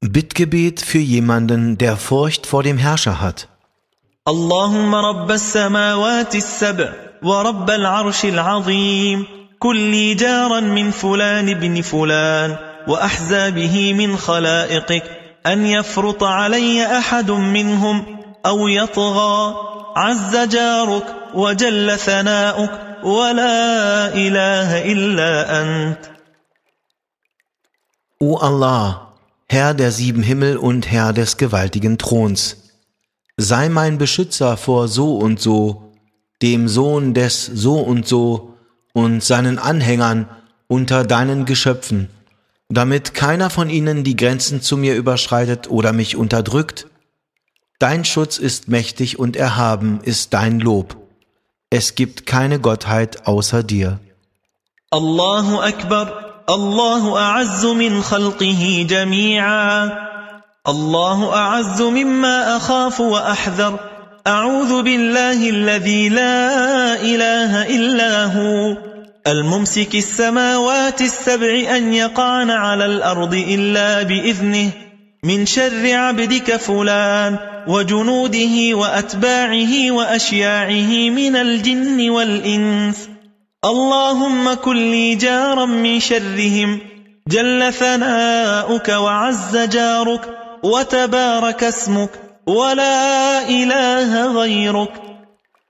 Bittgebet für jemanden, der Furcht vor dem Herrscher hat. Allahumma rabbas samawati as-sab'a wa rabbal arshil azim kulli jaran min fulan ibn fulan wa ahzabihi min khalaiqik an yafruta alayya ahadun minhum aw yatgha azza jaruk wa jalla thanauk wa la ilaha illa ant. O Allah, Herr der sieben Himmel und Herr des gewaltigen Throns, sei mein Beschützer vor so und so, dem Sohn des so und seinen Anhängern unter deinen Geschöpfen, damit keiner von ihnen die Grenzen zu mir überschreitet oder mich unterdrückt. Dein Schutz ist mächtig und erhaben ist dein Lob. Es gibt keine Gottheit außer dir. Allahu Akbar. الله أعز من خلقه جميعا الله أعز مما أخاف وأحذر أعوذ بالله الذي لا إله إلا هو الممسك السماوات السبع أن يقعن على الأرض إلا بإذنه من شر عبدك فلان وجنوده وأتباعه وأشياعه من الجن والإنس اللهم كن لي جارا من شرهم جل ثناؤك وعز جارك وتبارك اسمك ولا إله غيرك.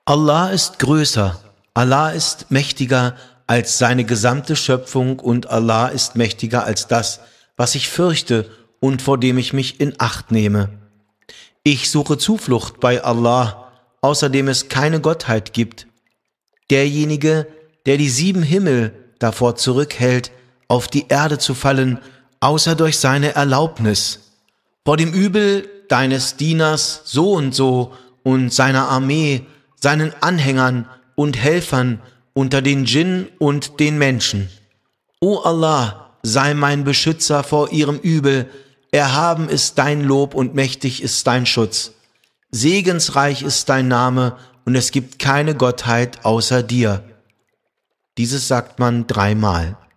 Allah ist größer, Allah ist mächtiger als seine gesamte Schöpfung und Allah ist mächtiger als das, was ich fürchte und vor dem ich mich in Acht nehme. Ich suche Zuflucht bei Allah, außerdem es keine Gottheit gibt. Derjenige, der die sieben Himmel davor zurückhält, auf die Erde zu fallen, außer durch seine Erlaubnis. Vor dem Übel deines Dieners so und seiner Armee, seinen Anhängern und Helfern unter den Djinn und den Menschen. O Allah, sei mein Beschützer vor ihrem Übel, erhaben ist dein Lob und mächtig ist dein Schutz. Segensreich ist dein Name und es gibt keine Gottheit außer dir. Dieses sagt man 3-mal.